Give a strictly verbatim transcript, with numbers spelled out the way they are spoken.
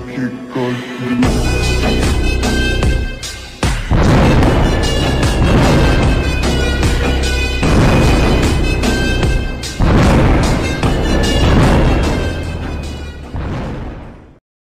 magical.